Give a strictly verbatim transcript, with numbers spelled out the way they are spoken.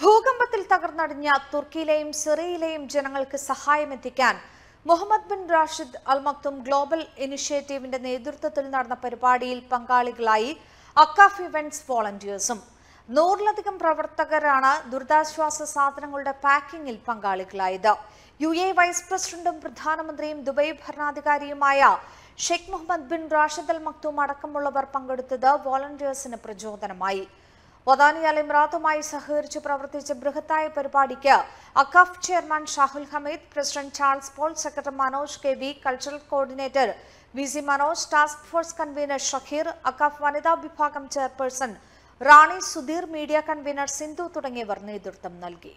ഭൂകമ്പത്തിൽ തകർന്നടിഞ്ഞ തുർക്കിയിലെയും സിറിയയിലെയും ജനങ്ങൾക്ക് സഹായമെത്തിക്കാൻ Mohammed bin Rashid Al Maktoum global ഇനിഷ്യേറ്റീവിന്റെ നേതൃത്വത്തിൽ നടന്ന പരിപാടിയിൽ പങ്കാളികളായി അക്കാഫ് ഇവന്റ്സ് വോളന്റിയേഴ്സും നൂറിലധികം പ്രവർത്തകരാണ് ദുരിതാശ്വാസ സാധനങ്ങളുടെ പാക്കിംഗിൽ പങ്കാളികളായത്. യു എ വൈസ് പ്രസിഡന്റും പ്രധാനമന്ത്രിയും ദുബായ് ഭരണാധികാരിയുമായ Sheikh Mohammed bin Rashid Al Maktoum അടക്കമുള്ളവർ പങ്കെടുത്തത് വോളന്റിയേഴ്സിന് പ്രചോദനമായി. വദാനി അൽ ഇമറാത്തുമായി സഹകരിച്ച് പ്രവർത്തിച്ച ബൃഹത്തായ പരിപാടിക്ക് Akcaf chairman Shahul Hameed, president Charles Paul, secretary Manoj K V, cultural coordinator V C Manoj, task force convener Shaheer, Akcaf വനിതാ വിഭാഗം chairperson Rani Sudheer, media convener Sindhu തുടങ്ങിയവർ നേതൃത്വം നൽകി.